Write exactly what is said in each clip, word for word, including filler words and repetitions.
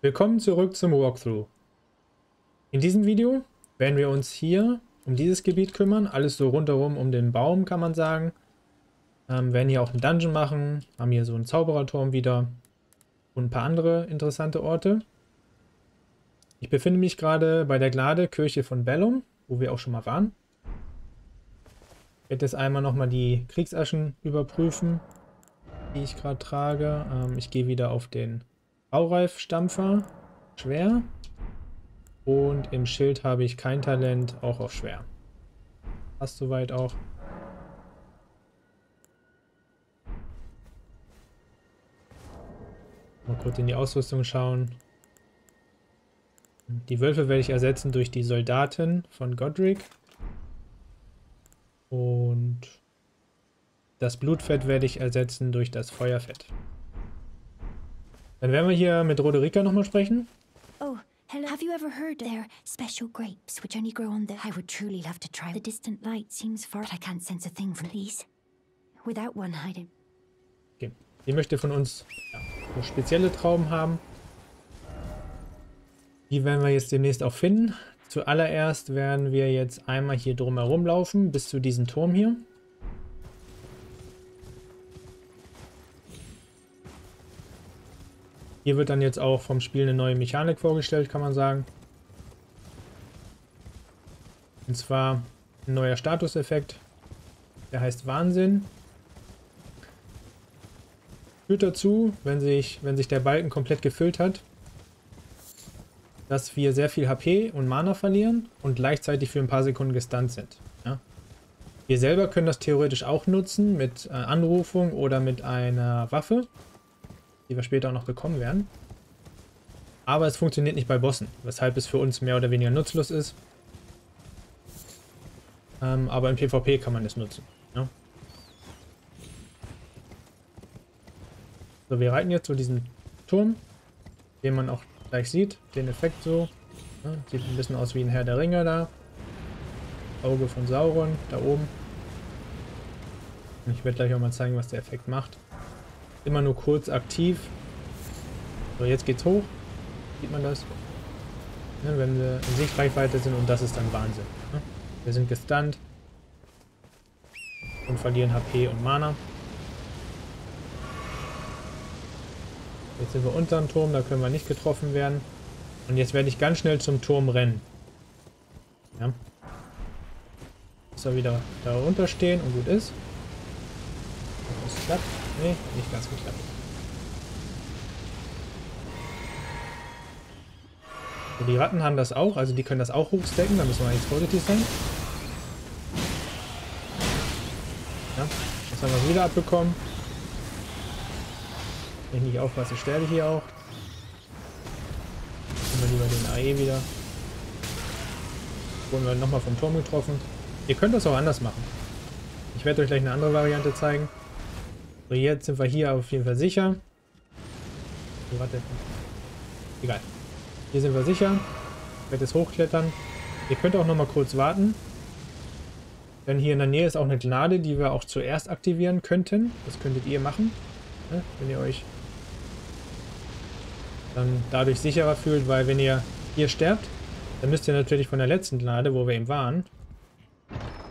Willkommen zurück zum Walkthrough. In diesem Video werden wir uns hier um dieses Gebiet kümmern, alles so rundherum um den Baum kann man sagen. Ähm, werden hier auch einen Dungeon machen, haben hier so einen Zaubererturm wieder und ein paar andere interessante Orte. Ich befinde mich gerade bei der Gladekirche von Bellum, wo wir auch schon mal waren. Ich werde jetzt einmal nochmal die Kriegsaschen überprüfen, die ich gerade trage. Ähm, ich gehe wieder auf den Baureif-Stampfer, schwer, und im Schild habe ich kein Talent, auch auf schwer. Passt soweit auch. Mal kurz in die Ausrüstung schauen. Die Wölfe werde ich ersetzen durch die Soldaten von Godric. Und das Blutfett werde ich ersetzen durch das Feuerfett. Dann werden wir hier mit Roderika nochmal sprechen. Oh, hello. Have you ever heard there are special grapes which only grow on the... I would truly love to try. The distant light seems far, but I can't sense a thing from these. Without one hiding. Okay, die möchte von uns ja, so spezielle Trauben haben. Die werden wir jetzt demnächst auch finden. Zuallererst werden wir jetzt einmal hier drumherum laufen, bis zu diesem Turm hier. Hier wird dann jetzt auch vom Spiel eine neue Mechanik vorgestellt, kann man sagen. Und zwar ein neuer Statuseffekt, der heißt Wahnsinn. Führt dazu, wenn sich, wenn sich der Balken komplett gefüllt hat, dass wir sehr viel H P und Mana verlieren und gleichzeitig für ein paar Sekunden gestunt sind. Ja? Wir selber können das theoretisch auch nutzen mit äh, Anrufung oder mit einer Waffe, die wir später auch noch bekommen werden. Aber es funktioniert nicht bei Bossen, weshalb es für uns mehr oder weniger nutzlos ist. Ähm, aber im PvP kann man es nutzen. Ja? So, wir reiten jetzt zu diesem Turm, den man auch gleich sieht, den Effekt so. Ja? Sieht ein bisschen aus wie ein Herr der Ringe da. Auge von Sauron da oben. Und ich werde gleich auch mal zeigen, was der Effekt macht. Immer nur kurz aktiv. So, jetzt geht's hoch. Sieht man das? Ja, wenn wir in Sichtreichweite sind, und das ist dann Wahnsinn. Ja? Wir sind gestunt und verlieren H P und Mana. Jetzt sind wir unterm Turm, da können wir nicht getroffen werden. Und jetzt werde ich ganz schnell zum Turm rennen. Ja. Muss er wieder da runterstehen und gut ist. Das ist klappt. Nee, nicht ganz geklappt. So, die Ratten haben das auch, also die können das auch hochstecken, da müssen wir jetzt vorsichtig sein. Ja, jetzt haben wir es wieder abbekommen. Wenn ich nicht aufpasse, sterbe ich hier auch. Nehmen wir lieber den A E wieder. Wurden wir nochmal vom Turm getroffen. Ihr könnt das auch anders machen. Ich werde euch gleich eine andere Variante zeigen. So, jetzt sind wir hier auf jeden Fall sicher. So, warte. Egal. Hier sind wir sicher. Ich werde jetzt hochklettern. Ihr könnt auch noch mal kurz warten. Denn hier in der Nähe ist auch eine Gnade, die wir auch zuerst aktivieren könnten. Das könntet ihr machen, ne? Wenn ihr euch dann dadurch sicherer fühlt. Weil wenn ihr hier sterbt, dann müsst ihr natürlich von der letzten Gnade, wo wir eben waren,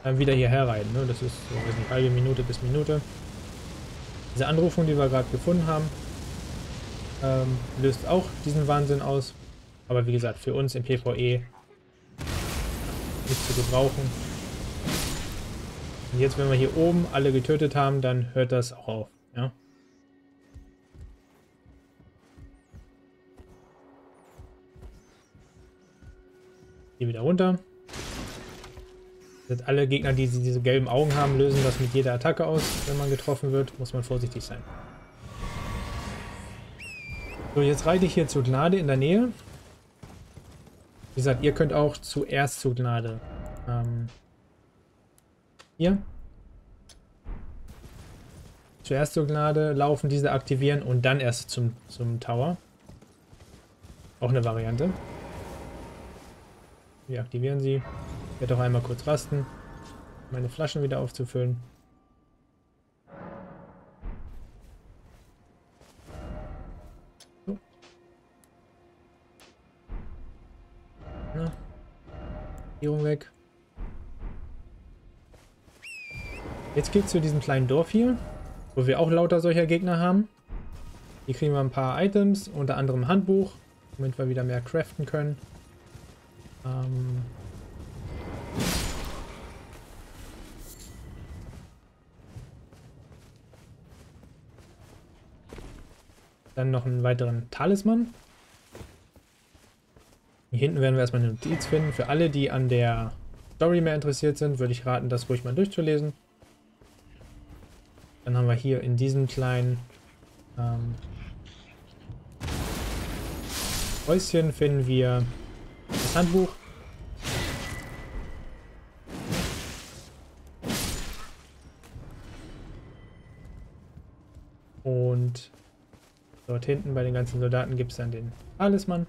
dann wieder hierher reiten, ne? Das ist so, weiß nicht, halbe Minute bis Minute. Diese Anrufung, die wir gerade gefunden haben, ähm, löst auch diesen Wahnsinn aus. Aber wie gesagt, für uns im PvE nicht zu gebrauchen. Und jetzt, wenn wir hier oben alle getötet haben, dann hört das auch auf. Ja? Hier wieder runter. Alle Gegner, die diese gelben Augen haben, lösen das mit jeder Attacke aus. Wenn man getroffen wird, muss man vorsichtig sein. So, jetzt reite ich hier zur Gnade in der Nähe. Wie gesagt, ihr könnt auch zuerst zur Gnade. Ähm, hier. Zuerst zur Gnade laufen, diese aktivieren und dann erst zum, zum Tower. Auch eine Variante. Wir aktivieren sie. Ich werde auch einmal kurz rasten, meine Flaschen wieder aufzufüllen. So. Regierung weg. Jetzt geht's zu diesem kleinen Dorf hier, wo wir auch lauter solcher Gegner haben. Hier kriegen wir ein paar Items, unter anderem ein Handbuch, damit wir wieder mehr craften können. Ähm Dann noch einen weiteren Talisman. Hier hinten werden wir erstmal eine Notiz finden. Für alle, die an der Story mehr interessiert sind, würde ich raten, das ruhig mal durchzulesen. Dann haben wir hier in diesem kleinen ähm, Häuschen finden wir das Handbuch. Und dort hinten bei den ganzen Soldaten gibt es dann den Talisman.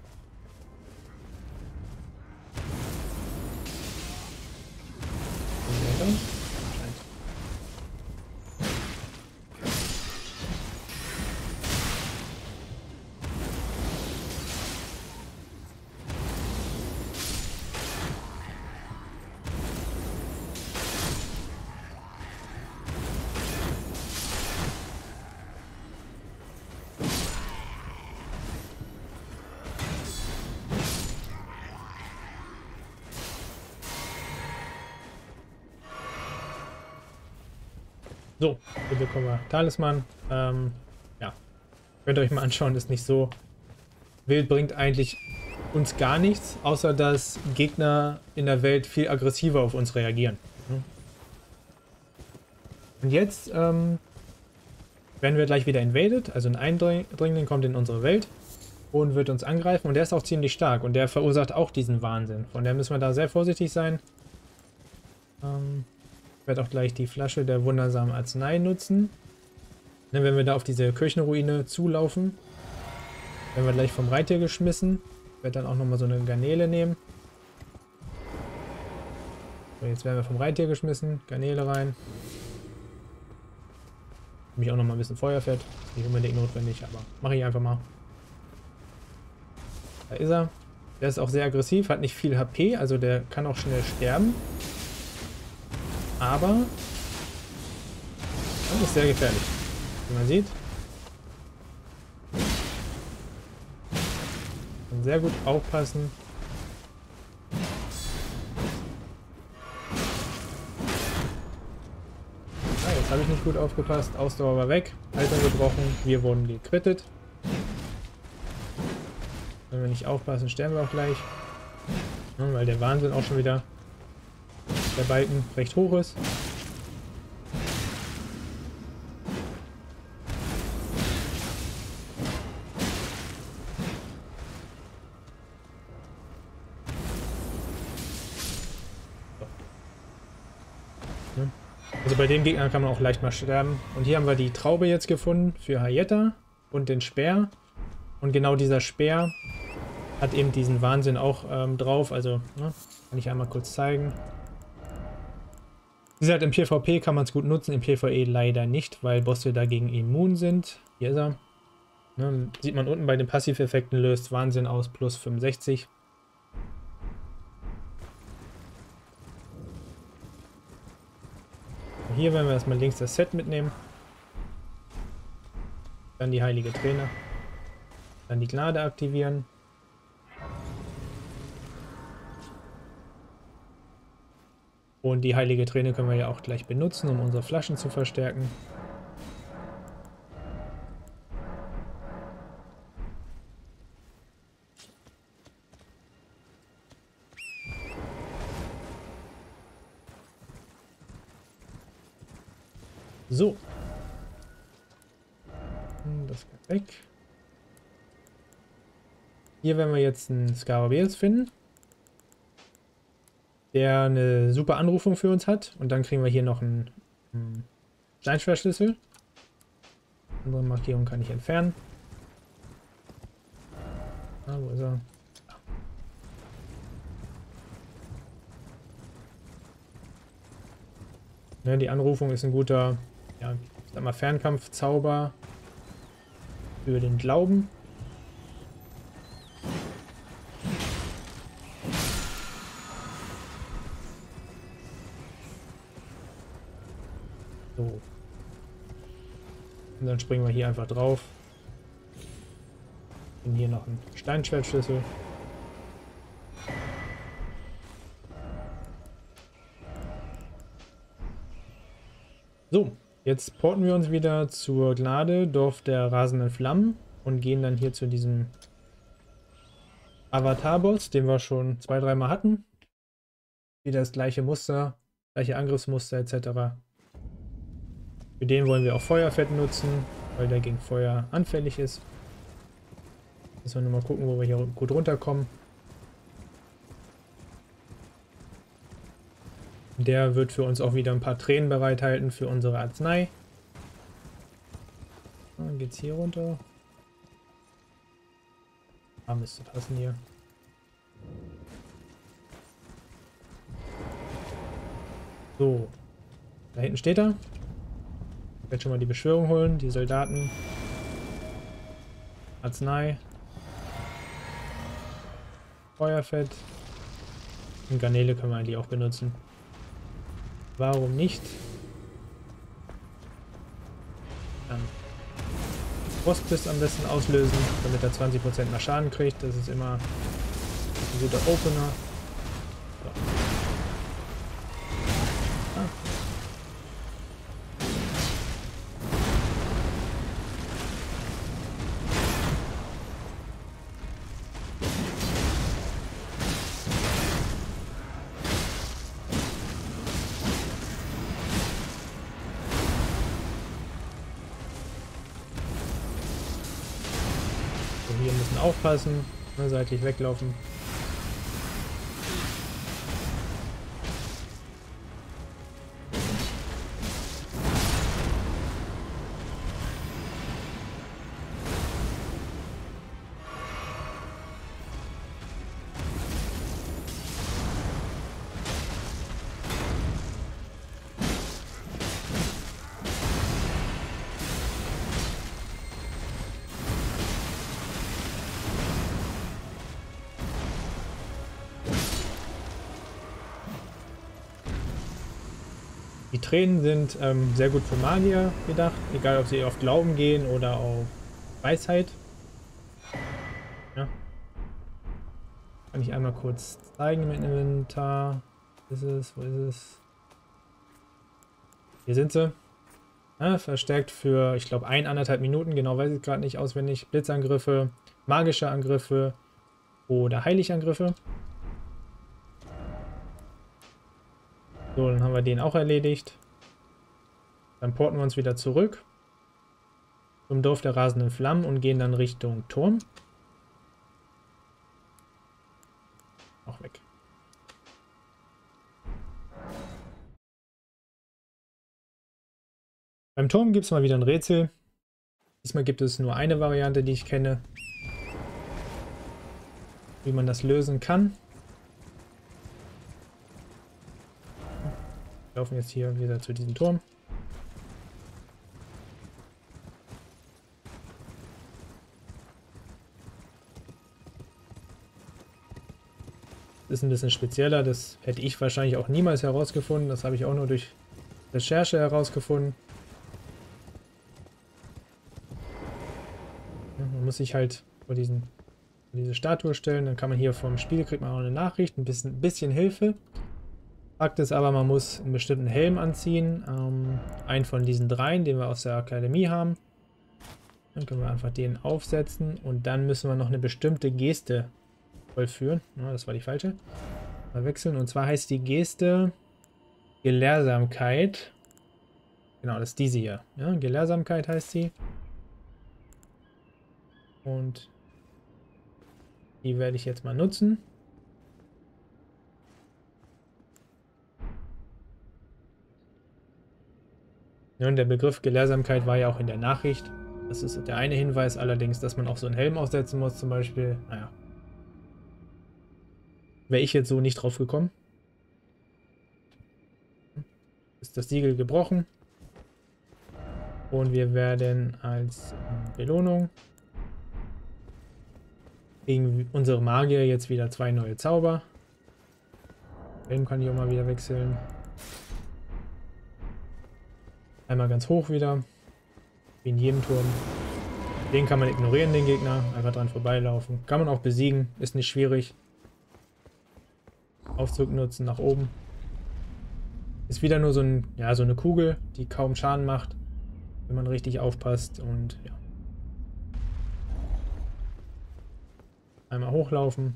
So, hier bekommen wir Talisman. Ähm, ja, könnt ihr euch mal anschauen, ist nicht so wild, bringt eigentlich uns gar nichts, außer dass Gegner in der Welt viel aggressiver auf uns reagieren. Und jetzt ähm, werden wir gleich wieder invaded, also ein Eindringling kommt in unsere Welt und wird uns angreifen und der ist auch ziemlich stark und der verursacht auch diesen Wahnsinn. Von der müssen wir da sehr vorsichtig sein. Ähm, Ich werde auch gleich die Flasche der wundersamen Arznei nutzen. Dann, wenn wir da auf diese Kirchenruine zulaufen, werden wir gleich vom Reiter geschmissen. Ich werde dann auch nochmal so eine Garnele nehmen. So, jetzt werden wir vom Reiter geschmissen. Garnele rein. Nehme ich auch nochmal ein bisschen Feuerfett. Ist nicht unbedingt notwendig, aber mache ich einfach mal. Da ist er. Der ist auch sehr aggressiv, hat nicht viel H P, also der kann auch schnell sterben. Aber das ist sehr gefährlich, wie man sieht. Und sehr gut aufpassen. Ah, jetzt habe ich nicht gut aufgepasst. Ausdauer war weg. Haltung gebrochen. Wir wurden gekrittet. Wenn wir nicht aufpassen, sterben wir auch gleich. Ja, weil der Wahnsinn auch schon wieder... der Balken recht hoch ist. So. Ne? Also bei dem Gegner kann man auch leicht mal sterben. Und hier haben wir die Traube jetzt gefunden für Hyetta und den Speer. Und genau dieser Speer hat eben diesen Wahnsinn auch ähm, drauf. Also ne? Kann ich einmal kurz zeigen. Wie gesagt, im PvP kann man es gut nutzen, im PvE leider nicht, weil Bosse dagegen immun sind. Hier ist er. Ne, sieht man unten bei den Passiveffekten, löst Wahnsinn aus, plus fünfundsechzig. Hier werden wir erstmal links das Set mitnehmen. Dann die heilige Träne. Dann die Gnade aktivieren. Und die heilige Träne können wir ja auch gleich benutzen, um unsere Flaschen zu verstärken. So. Das geht weg. Hier werden wir jetzt einen Skarabäus finden, der eine super Anrufung für uns hat. Und dann kriegen wir hier noch einen, einen Steinschwertschlüssel. Andere Markierung kann ich entfernen. Ah, wo ist er? Ah. Ne, die Anrufung ist ein guter, ja, ich sag mal Fernkampfzauber für den Glauben. So. Und dann springen wir hier einfach drauf. Und hier noch ein Steinschwertschlüssel. So, jetzt porten wir uns wieder zur Glade, Dorf der rasenden Flammen, und gehen dann hier zu diesem Avatar-Boss, den wir schon zwei, dreimal hatten. Wieder das gleiche Muster, gleiche Angriffsmuster et cetera. Für den wollen wir auch Feuerfett nutzen, weil der gegen Feuer anfällig ist. Müssen wir nur mal gucken, wo wir hier gut runterkommen. Der wird für uns auch wieder ein paar Tränen bereithalten für unsere Arznei. Dann geht's hier runter. Ah, müsste passen hier. So. Da hinten steht er. Ich werde schon mal die Beschwörung holen, die Soldaten. Arznei. Feuerfett. Und Garnele können wir eigentlich auch benutzen. Warum nicht? Dann Frostbiss am besten auslösen, damit er zwanzig Prozent mehr Schaden kriegt. Das ist immer ein guter Opener. So. Aufpassen, ne, seitlich weglaufen. Die Tränen sind ähm, sehr gut für Magier gedacht, egal ob sie auf Glauben gehen oder auf Weisheit. Ja. Kann ich einmal kurz zeigen im Inventar. Wo ist es? Wo ist es? Hier sind sie. Ja, verstärkt für, ich glaube, ein, anderthalb Minuten, genau weiß ich gerade nicht auswendig. Blitzangriffe, magische Angriffe oder Heiligangriffe. So, dann haben wir den auch erledigt. Dann porten wir uns wieder zurück zum Dorf der rasenden Flammen und gehen dann Richtung Turm. Auch weg. Beim Turm gibt es mal wieder ein Rätsel. Diesmal gibt es nur eine Variante, die ich kenne, wie man das lösen kann. Wir laufen jetzt hier wieder zu diesem Turm. Das ist ein bisschen spezieller, das hätte ich wahrscheinlich auch niemals herausgefunden. Das habe ich auch nur durch Recherche herausgefunden. Man muss sich halt vor, diesen, vor diese Statue stellen, dann kann man hier vom Spiel, kriegt man auch eine Nachricht, ein bisschen, ein bisschen Hilfe. Fakt ist aber, man muss einen bestimmten Helm anziehen, ähm, einen von diesen dreien, den wir aus der Akademie haben. Dann können wir einfach den aufsetzen und dann müssen wir noch eine bestimmte Geste vollführen. Ja, das war die falsche. Mal wechseln, und zwar heißt die Geste Gelehrsamkeit. Genau, das ist diese hier. Ja, Gelehrsamkeit heißt sie. Und die werde ich jetzt mal nutzen. Und der Begriff Gelehrsamkeit war ja auch in der Nachricht. Das ist der eine Hinweis, allerdings, dass man auch so einen Helm aufsetzen muss, zum Beispiel. Naja. Wäre ich jetzt so nicht drauf gekommen. Ist das Siegel gebrochen. Und wir werden als Belohnung gegen unsere Magier jetzt wieder zwei neue Zauber. Den kann ich auch mal wieder wechseln. Einmal ganz hoch wieder. Wie in jedem Turm. Den kann man ignorieren, den Gegner. Einfach dran vorbeilaufen. Kann man auch besiegen. Ist nicht schwierig. Aufzug nutzen, nach oben. Ist wieder nur so, ein, ja, so eine Kugel, die kaum Schaden macht, wenn man richtig aufpasst. Und ja. Einmal hochlaufen.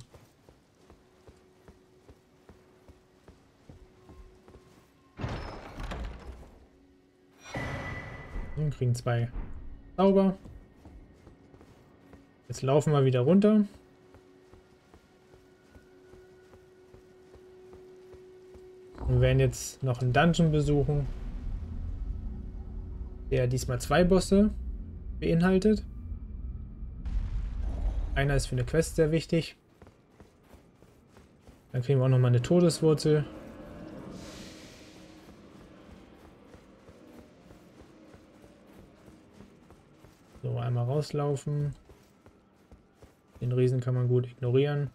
Wir kriegen zwei Zauber. Jetzt laufen wir wieder runter. Wir werden jetzt noch einen Dungeon besuchen, der diesmal zwei Bosse beinhaltet. Einer ist für eine Quest sehr wichtig. Dann kriegen wir auch nochmal eine Todeswurzel. So, einmal rauslaufen. Den Riesen kann man gut ignorieren.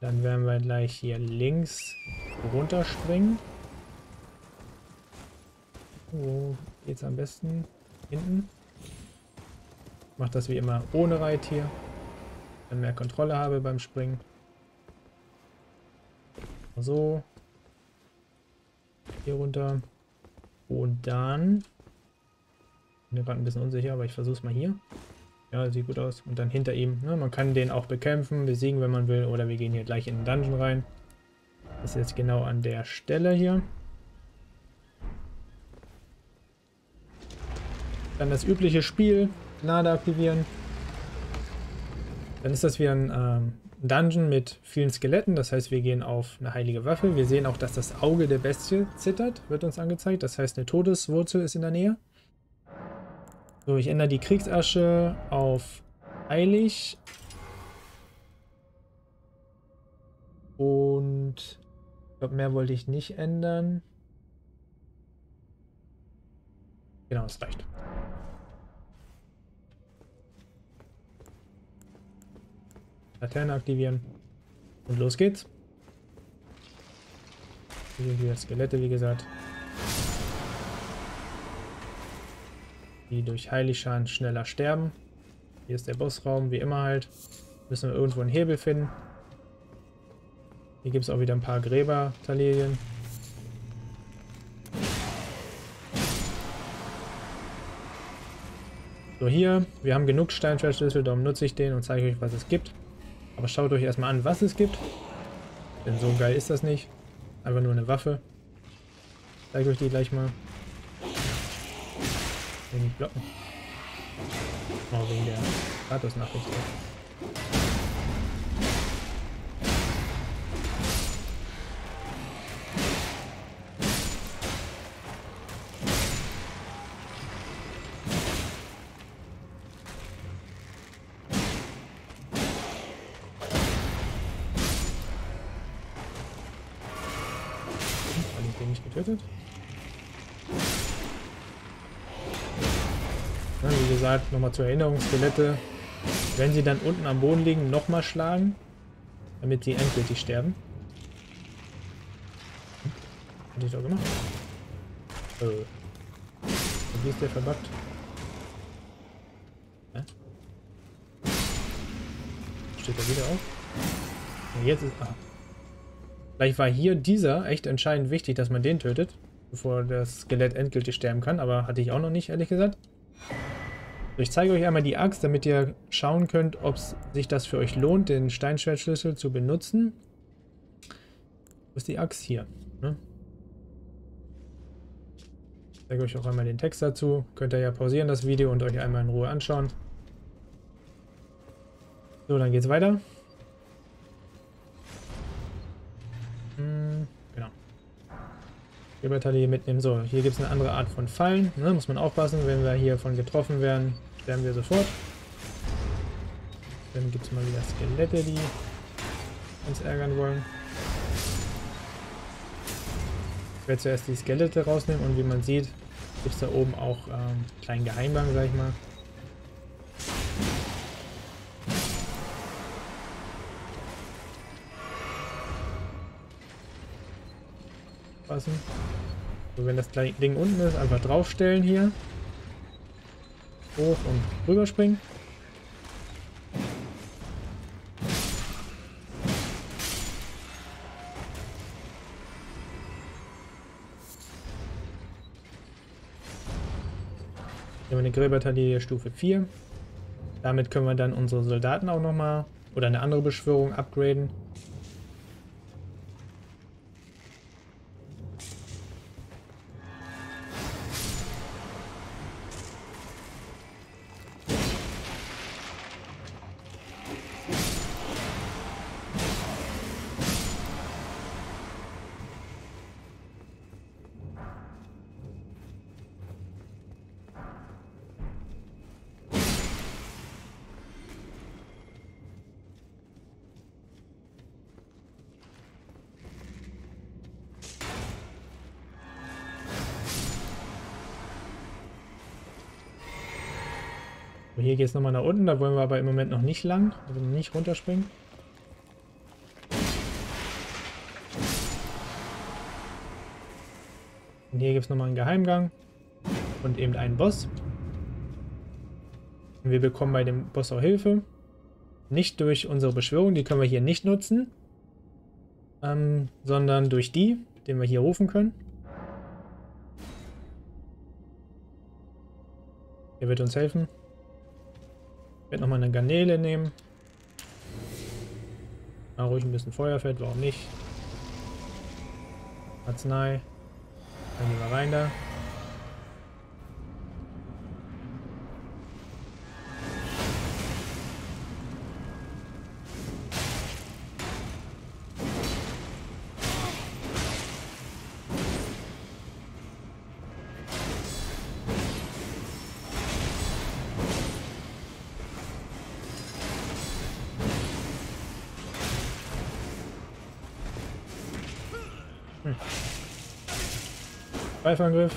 Dann werden wir gleich hier links runterspringen. Wo geht's am besten? Hinten. Ich mache das wie immer ohne Reittier, dann mehr Kontrolle habe beim Springen. So. Hier runter. Und dann. Ich bin gerade ein bisschen unsicher, aber ich versuche es mal hier. Ja, sieht gut aus. Und dann hinter ihm. Ne? Man kann den auch bekämpfen, besiegen, wenn man will. Oder wir gehen hier gleich in den Dungeon rein. Das ist jetzt genau an der Stelle hier. Dann das übliche Spiel. Gnade aktivieren. Dann ist das wieder ein ähm, Dungeon mit vielen Skeletten. Das heißt, wir gehen auf eine heilige Waffe. Wir sehen auch, dass das Auge der Bestie zittert. Wird uns angezeigt. Das heißt, eine Todeswurzel ist in der Nähe. So, ich ändere die Kriegsasche auf heilig. Und ich glaube, mehr wollte ich nicht ändern. Genau, das reicht. Laterne aktivieren. Und los geht's. Hier sind wieder Skelette, wie gesagt. Die durch Heiligschaden schneller sterben. Hier ist der Bossraum, wie immer halt. Müssen wir irgendwo einen Hebel finden. Hier gibt es auch wieder ein paar Gräber-Talerien. So, hier, wir haben genug Steinschwertschlüssel, darum nutze ich den und zeige euch, was es gibt. Aber schaut euch erstmal an, was es gibt. Denn so geil ist das nicht. Einfach nur eine Waffe. Ich zeige euch die gleich mal. Nicht blocken. Oh, wegen der Statusnachricht. Habe ich den nicht getötet? Wie gesagt, nochmal zur Erinnerung, Skelette, wenn sie dann unten am Boden liegen, nochmal schlagen, damit sie endgültig sterben. Hätte ich doch gemacht. Äh. Wie ist der verbuggt? Ja. Steht er wieder auf? Ja, jetzt ist. Ah. Vielleicht war hier dieser echt entscheidend wichtig, dass man den tötet, bevor das Skelett endgültig sterben kann, aber hatte ich auch noch nicht, ehrlich gesagt. Ich zeige euch einmal die Axt, damit ihr schauen könnt, ob sich das für euch lohnt, den Steinschwertschlüssel zu benutzen. Wo ist die Axt? Hier. Ne? Ich zeige euch auch einmal den Text dazu. Könnt ihr ja pausieren das Video und euch einmal in Ruhe anschauen. So, dann geht's weiter. Hm, genau. Gräberteile hier mitnehmen. So, hier gibt es eine andere Art von Fallen. Ne? Muss man aufpassen, wenn wir hier von getroffen werden, sterben wir sofort. Dann gibt es mal wieder Skelette, die uns ärgern wollen. Ich werde zuerst die Skelette rausnehmen und wie man sieht, gibt es da oben auch ähm, einen kleinen Geheimgang, sag ich mal. Passen. So, wenn das Ding unten ist, einfach draufstellen hier. Hoch und rüberspringen. Hier haben wir eine Gräbertalie Stufe vier. Damit können wir dann unsere Soldaten auch nochmal oder eine andere Beschwörung upgraden. Hier geht es nochmal nach unten, da wollen wir aber im Moment noch nicht lang, also nicht runterspringen. Und hier gibt es nochmal einen Geheimgang und eben einen Boss. Und wir bekommen bei dem Boss auch Hilfe. Nicht durch unsere Beschwörung, die können wir hier nicht nutzen, ähm, sondern durch die, den wir hier rufen können. Der wird uns helfen. Ich werde nochmal eine Garnele nehmen. Mal ruhig ein bisschen Feuerfett, warum nicht? Arznei. Dann gehen wir rein da. Angriff.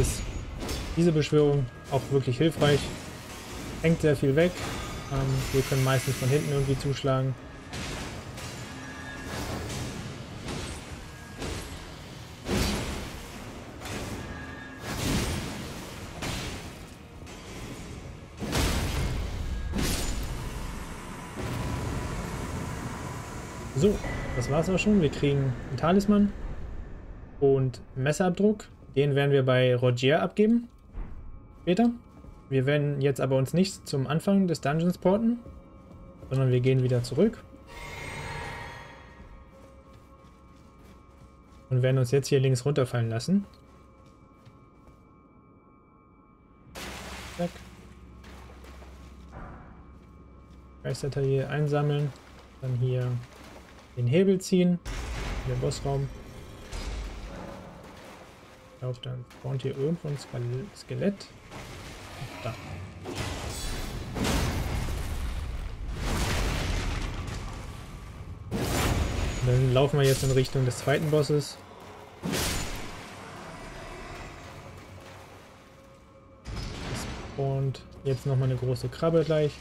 Ist diese Beschwörung auch wirklich hilfreich. Hängt sehr viel weg. Ähm, wir können meistens von hinten irgendwie zuschlagen. So, das war's auch schon. Wir kriegen einen Talisman und einen Messerabdruck. Den werden wir bei Rogier abgeben. Später. Wir werden jetzt aber uns nicht zum Anfang des Dungeons porten, sondern wir gehen wieder zurück. Und werden uns jetzt hier links runterfallen lassen. Zack. Geistertaille einsammeln. Dann hier den Hebel ziehen. In den Bossraum. Ich glaube, dann kommt hier irgendwo ein Skelett. Da. Und dann laufen wir jetzt in Richtung des zweiten Bosses. Und jetzt nochmal eine große Krabbe gleich.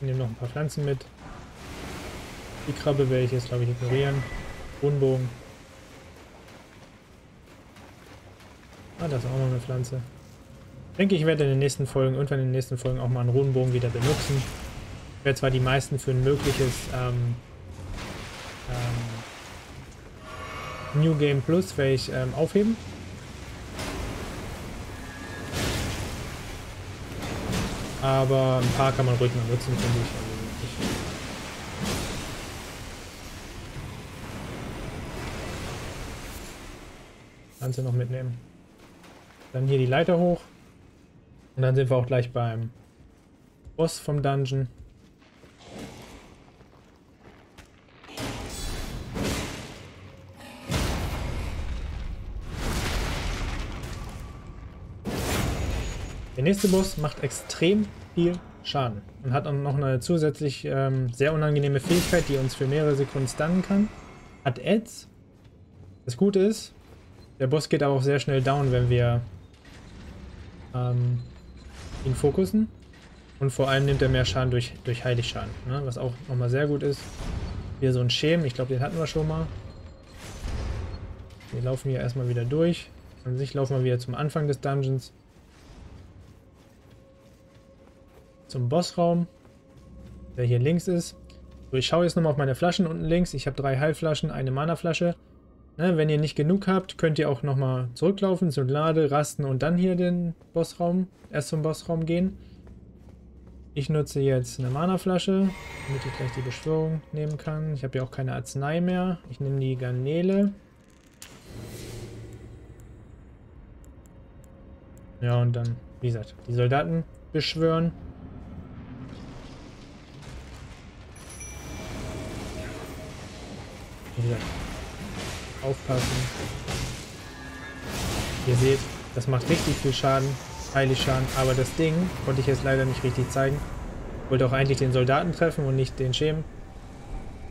Ich nehme noch ein paar Pflanzen mit. Die Krabbe werde ich jetzt, glaube ich, ignorieren. Wohnbogen. Ah, das ist auch noch eine Pflanze. Ich denke, ich werde in den nächsten Folgen, irgendwann in den nächsten Folgen auch mal einen Runenbogen wieder benutzen. Ich werde zwar die meisten für ein mögliches ähm, ähm, New Game Plus werde ich ähm, aufheben. Aber ein paar kann man ruhig mal nutzen, finde ich. Ganze noch mitnehmen. Dann hier die Leiter hoch. Und dann sind wir auch gleich beim Boss vom Dungeon. Der nächste Boss macht extrem viel Schaden und hat auch noch eine zusätzlich ähm, sehr unangenehme Fähigkeit, die uns für mehrere Sekunden stunnen kann. Hat Ads. Das Gute ist, der Boss geht aber auch sehr schnell down, wenn wir ähm, ihn fokussen. Und vor allem nimmt er mehr Schaden durch, durch Heiligschaden, ne? Was auch nochmal sehr gut ist. Hier so ein Schämen, ich glaube, den hatten wir schon mal. Wir laufen hier erstmal wieder durch. An sich laufen wir wieder zum Anfang des Dungeons. Zum Bossraum, der hier links ist. So, ich schaue jetzt nochmal auf meine Flaschen unten links. Ich habe drei Heilflaschen, eine Mana-Flasche. Ne, wenn ihr nicht genug habt, könnt ihr auch nochmal zurücklaufen zur Lade, rasten und dann hier den Bossraum, erst zum Bossraum gehen. Ich nutze jetzt eine Mana-Flasche, damit ich gleich die Beschwörung nehmen kann. Ich habe ja auch keine Arznei mehr. Ich nehme die Garnele. Ja, und dann, wie gesagt, die Soldaten beschwören. Wie gesagt. Aufpassen. Ihr seht, das macht richtig viel Schaden, Heiligschaden, aber das Ding konnte ich jetzt leider nicht richtig zeigen. Ich wollte auch eigentlich den Soldaten treffen und nicht den Schemen.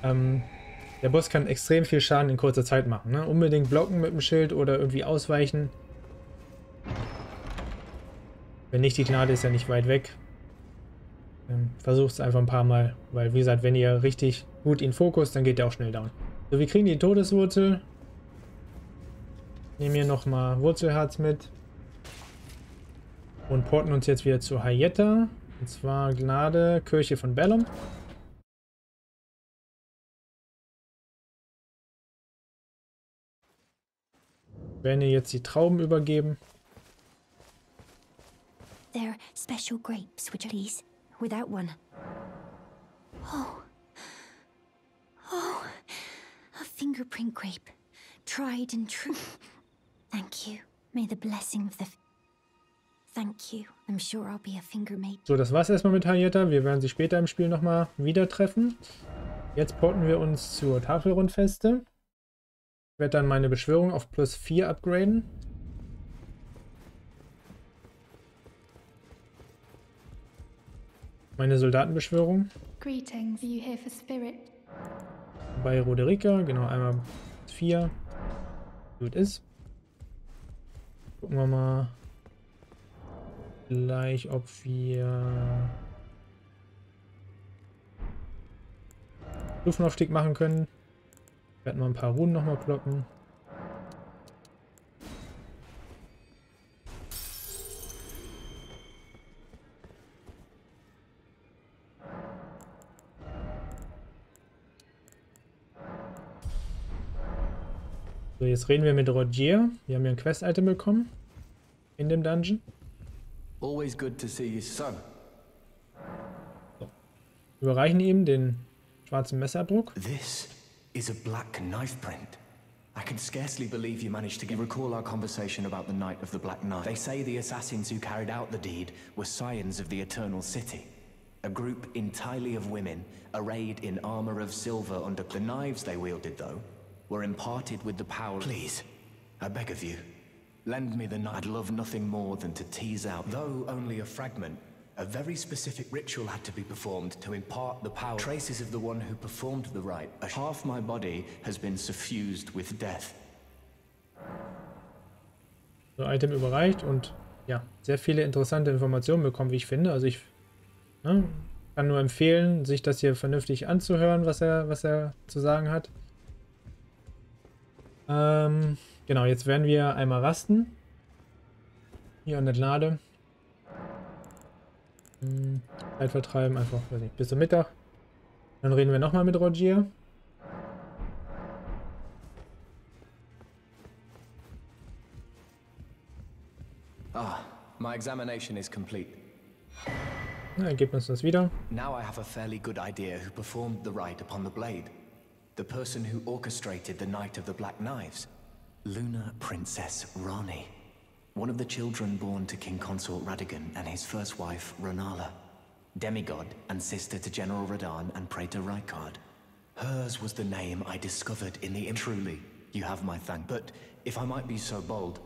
Ähm, der Boss kann extrem viel Schaden in kurzer Zeit machen, ne? Unbedingt blocken mit dem Schild oder irgendwie ausweichen. Wenn nicht, die Gnade ist ja nicht weit weg. Ähm, versucht es einfach ein paar Mal, weil wie gesagt, wenn ihr richtig gut ihn fokust, dann geht der auch schnell down. So, wir kriegen die Todeswurzel. Nehmen hier nochmal Wurzelharz mit und porten uns jetzt wieder zu Hyetta, und zwar Gladekirche von Bellum. Werden ihr jetzt die Trauben übergeben. They're special grapes, which please, without one. Oh. Oh. A fingerprint grape. Tried and true. Thank you. May the blessing of the... Thank you. I'm sure I'll be a finger mate. So, das war's erstmal mit Hyetta. Wir werden sie später im Spiel nochmal wieder treffen. Jetzt porten wir uns zur Tafelrundfeste. Ich werde dann meine Beschwörung auf plus vier upgraden. Meine Soldatenbeschwörung. Greetings, you here for spirit. Bei Roderika, genau, einmal vier. Gut ist. Gucken wir mal gleich, ob wir Stufenaufstieg machen können. Ich werde mal ein paar Runen nochmal ploppen. So, jetzt reden wir mit Rogier. Wir haben ja ein Quest-Item bekommen in dem Dungeon. Always good to see his son. So. Überreichen ihm den schwarzen Messerabdruck. This is a black knife print. I can scarcely believe you managed to recall our conversation about the night of the black knife. They say the assassins who carried out the deed were scions of the eternal city. A group entirely of women arrayed in armor of silver under the knives they wielded though. Were imparted with the power. Please, I beg of you, lend me the knife. I'd love nothing more than to tease out, though only a fragment, a very specific ritual had to be performed to impart the power. Traces of the one who performed the rite. Half my body has been suffused with death. So, Item überreicht und ja, sehr viele interessante Informationen bekommen, wie ich finde. Also ich, ne, kann nur empfehlen, sich das hier vernünftig anzuhören, was er, was er zu sagen hat. Ähm, genau, jetzt werden wir einmal rasten. Hier an der Lade. Hm, Zeit vertreiben, einfach weiß nicht, bis zum Mittag. Dann reden wir nochmal mit Rogier. Ah, my examination is complete. Na, gib uns das wieder. Now I have a fairly good idea who performed the rite upon the blade. The person who orchestrated the Night of the Black Knives. Lunar Princess Ranni. One of the children born to King Consort Radigan and his first wife, Renala. Demigod and sister to General Radan and Praetor Rykard. Hers was the name I discovered in the... Truly, you have my thanks. But if I might be so bold,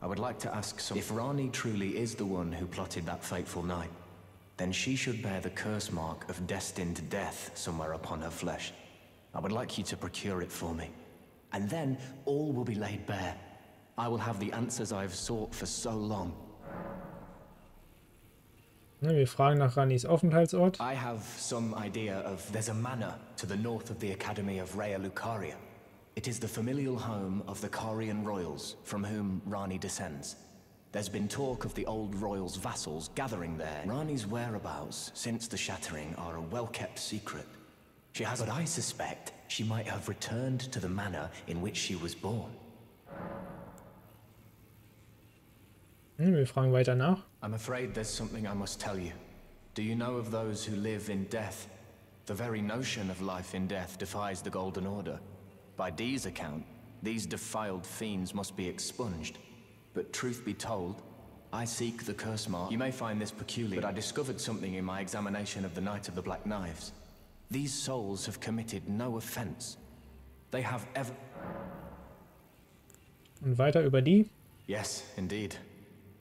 I would like to ask some... If Ranni truly is the one who plotted that fateful night, then she should bear the curse mark of destined death somewhere upon her flesh. I would like you to procure it for me. And then all will be laid bare. I will have the answers I've sought for so long. Wir fragen nach Rannis Aufenthaltsort. I have some idea of there's a manor to the north of the Academy of Rea Lucaria. It is the familial home of the Carrion royals, from whom Ranni descends. There's been talk of the old royals' vassals gathering there. Ranni's whereabouts since the shattering are a well-kept secret. She has, but I suspect she might have returned to the manor in which she was born. Wir fragen weiter nach. I'm afraid there's something I must tell you. Do you know of those who live in death? The very notion of life in death defies the Golden Order. By Dee's account, these defiled fiends must be expunged. But truth be told, I seek the curse mark. You may find this peculiar, but I discovered something in my examination of the Night of the Black Knives. These souls have committed no offense. They have ever... Und weiter über die? Yes, indeed.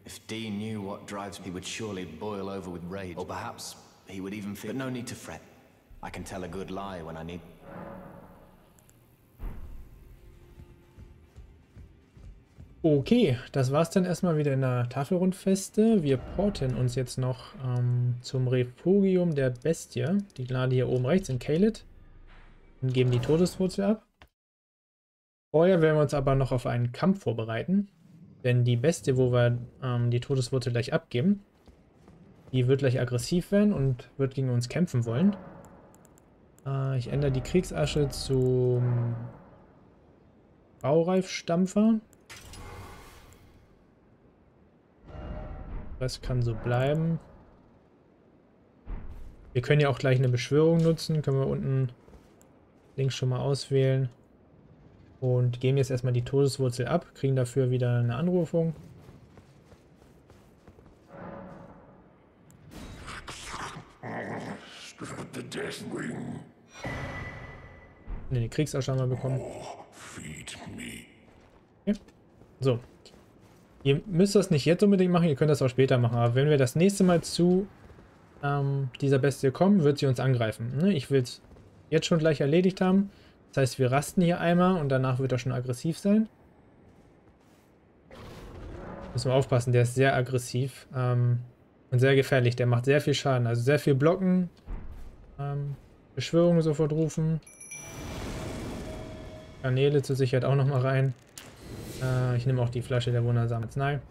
If Dee knew what drives me, he would surely boil over with rage, or perhaps he would even feel... But no need to fret. I can tell a good lie when I need... Okay, das war's dann erstmal wieder in der Tafelrundfeste. Wir porten uns jetzt noch ähm, zum Refugium der Bestie. Die Gnade hier oben rechts in Kaylit. Und geben die Todeswurzel ab. Vorher werden wir uns aber noch auf einen Kampf vorbereiten. Denn die Bestie, wo wir ähm, die Todeswurzel gleich abgeben, die wird gleich aggressiv werden und wird gegen uns kämpfen wollen. Äh, ich ändere die Kriegsasche zum Baureifstampfer. Das kann so bleiben. Wir können ja auch gleich eine Beschwörung nutzen. Können wir unten links schon mal auswählen. Und geben jetzt erstmal die Todeswurzel ab, kriegen dafür wieder eine Anrufung. Ne, die Kriegsasch haben wir bekommen. Ja. So. Ihr müsst das nicht jetzt unbedingt machen, ihr könnt das auch später machen. Aber wenn wir das nächste Mal zu ähm, dieser Bestie kommen, wird sie uns angreifen. Ne? Ich will es jetzt schon gleich erledigt haben. Das heißt, wir rasten hier einmal und danach wird er schon aggressiv sein. Müssen wir aufpassen, der ist sehr aggressiv ähm, und sehr gefährlich. Der macht sehr viel Schaden, also sehr viel Blocken, ähm, Beschwörungen sofort rufen, Kanäle zur Sicherheit auch nochmal rein. Äh, ich nehme auch die Flasche der wundersamen Arznei.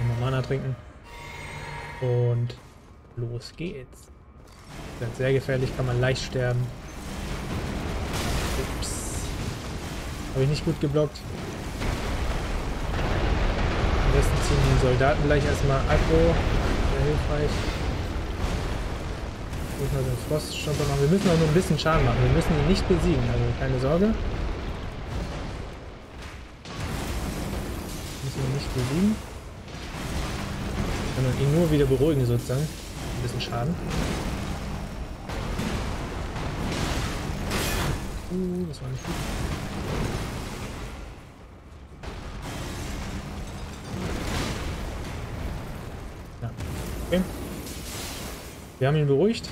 Nochmal Mana trinken. Und los geht's. Das ist sehr gefährlich, kann man leicht sterben. Habe ich nicht gut geblockt. Am besten ziehen die Soldaten gleich erstmal Aggro. Sehr hilfreich. Ich muss mal so einen Froststopper machen. Wir müssen auch nur ein bisschen Schaden machen. Wir müssen ihn nicht besiegen, also keine Sorge. Müssen wir nicht besiegen. Sondern ihn nur wieder beruhigen sozusagen. Ein bisschen Schaden. Uh, das war nicht gut. Okay. Wir haben ihn beruhigt.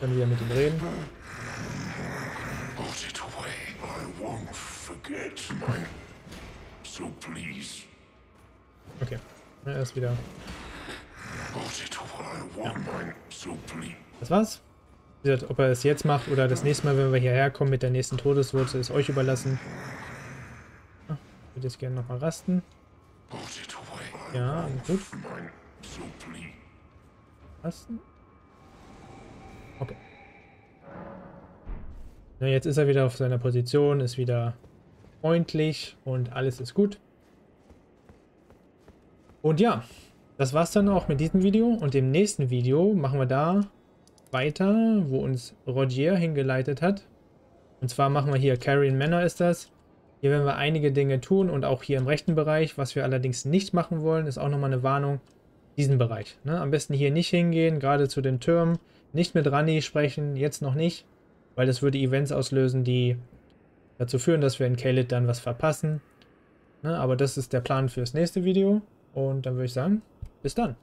Können wieder mit ihm reden. Okay. Er ist wieder Ja. Das war's. Wie gesagt, ob er es jetzt macht oder das nächste Mal, wenn wir hierher kommen mit der nächsten Todeswurzel, ist euch überlassen. Ah, ich würde jetzt gerne nochmal rasten. Ja, gut. Rasten. Okay. Na, jetzt ist er wieder auf seiner Position, ist wieder freundlich und alles ist gut. Und ja, das war's dann auch mit diesem Video. Und im nächsten Video machen wir da weiter, wo uns Rogier hingeleitet hat. Und zwar machen wir hier Carrion Manor ist das. Hier werden wir einige Dinge tun und auch hier im rechten Bereich. Was wir allerdings nicht machen wollen, ist auch nochmal eine Warnung. Diesen Bereich. Ne? Am besten hier nicht hingehen, gerade zu den Türmen. Nicht mit Ranni sprechen, jetzt noch nicht. Weil das würde Events auslösen, die dazu führen, dass wir in Kaylit dann was verpassen. Ne? Aber das ist der Plan fürs nächste Video. Und dann würde ich sagen, bis dann.